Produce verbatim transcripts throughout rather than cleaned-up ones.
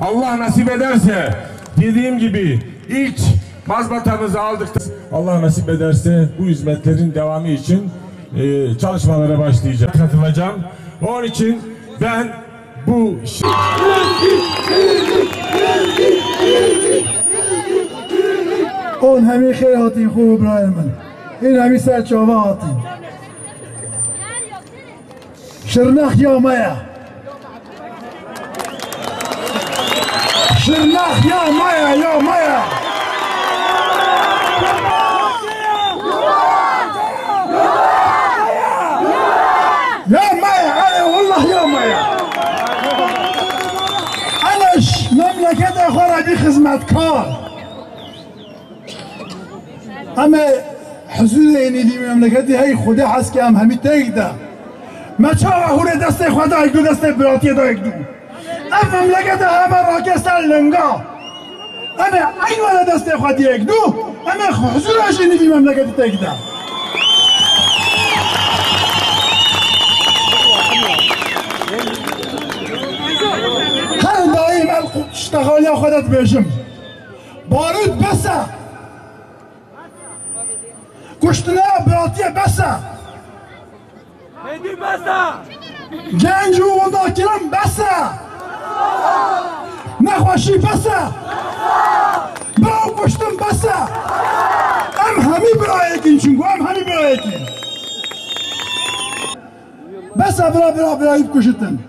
Allah nasip ederse dediğim gibi ilk mazbatamızı aldık. Allah nasip ederse bu hizmetlerin devamı için e, çalışmalara başlayacağım. Katılacağım. Onun için ben bu on hemi hayatın خوب İbrahim'in. این hemi سرچاوه هاتین. Şırnak yağmaya. Şırnak yağmaya yağmaya. Yağmaya ana vallahi yağmaya. Anaş memlekete xora bir hizmetkar. Ama huzur enidi memleketi hey Xuda has ki am hemi tegda. Maçara hore deste Xuda ek du deste biratiye da ek du. Am memlekete ama rakesal lenga. Ama ayvara deste Xuda ek du. Ama huzur enidi memleketi tegda. Her daim el iştahaliye Xudat beşim. Barut besa Kuştuna biratiye besa. Nedir besa? Genç uğulda kiram besa. Nekhoşi besa. Bırak kuştum besa. Em hemi bırayekin çünkü em hemi bırayekin. Besa bırak bırak bırakıp kuşutun.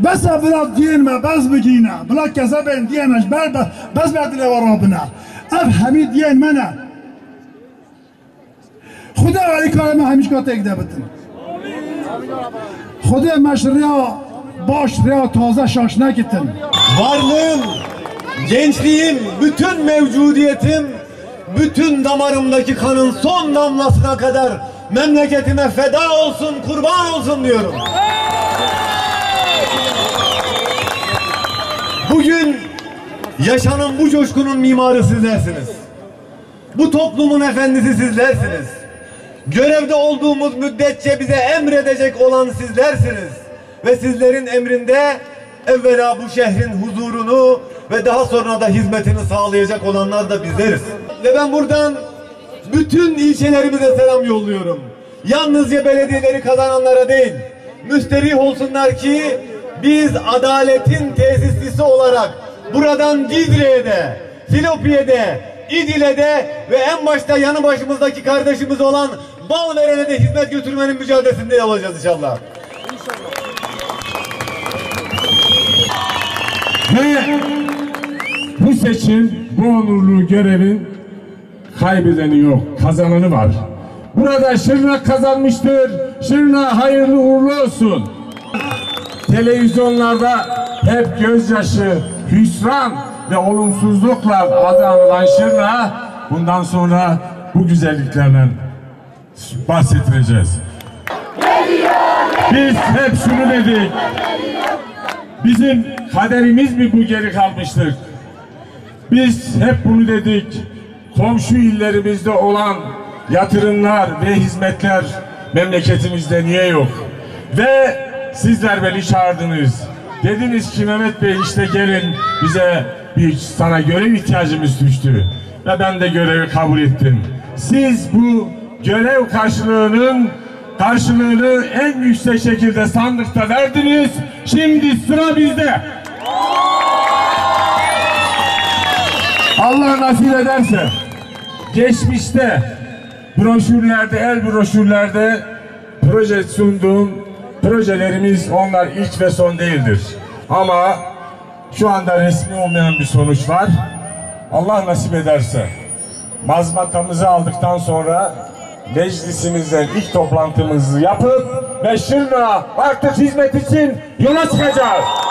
Besa bırak diyene, bez bükine. Bırak kezeben diyene, bez bedile var Rabbine. Em hemi diyen mene. خدا علی کارم همیشه کات اگده بتن خدا مشریا باش ریا taze şaş nakittin varlığım gençliğim bütün mevcudiyetim bütün damarımdaki kanın son damlasına kadar memleketime feda olsun kurban olsun diyorum. Bugün yaşanan bu coşkunun mimarı sizlersiniz. Bu toplumun efendisi sizlersiniz. Görevde olduğumuz müddetçe bize emredecek olan sizlersiniz. Ve sizlerin emrinde evvela bu şehrin huzurunu ve daha sonra da hizmetini sağlayacak olanlar da bizleriz. Ve ben buradan bütün ilçelerimize selam yolluyorum. Yalnızca belediyeleri kazananlara değil, müsterih olsunlar ki biz adaletin tesislisi olarak buradan Cizre'ye de, Silopi'ye de, İdil'e de ve en başta yanı başımızdaki kardeşimiz olan Bağveren'e de hizmet götürmenin mücadelesinde olacağız inşallah. Ve bu seçim, bu onurlu görevin kaybedeni yok, kazananı var. Burada Şırnak kazanmıştır. Şırnak hayırlı uğurlu olsun. Televizyonlarda hep gözyaşı, hüsran ve olumsuzlukla adı anılan Şırnak bundan sonra bu güzelliklerden bahsettireceğiz. Biz hep şunu dedik. Bizim kaderimiz mi bu geri kalmıştır? Biz hep bunu dedik. Komşu illerimizde olan yatırımlar ve hizmetler memleketimizde niye yok? Ve sizler beni çağırdınız. Dediniz ki Mehmet Bey işte gelin bize bir sana görev ihtiyacımız düştü ve ben de görevi kabul ettim. Siz bu görev karşılığının karşılığını en yüksek şekilde sandıkta verdiniz. Şimdi sıra bizde. Allah nasip ederse geçmişte broşürlerde, el broşürlerde proje sunduğum projelerimiz onlar ilk ve son değildir. Ama şu anda resmi olmayan bir sonuç var. Allah nasip ederse mazbatamızı aldıktan sonra meclisimizden ilk toplantımızı yapıp ve Şırnak artık hizmet için yola çıkacağız.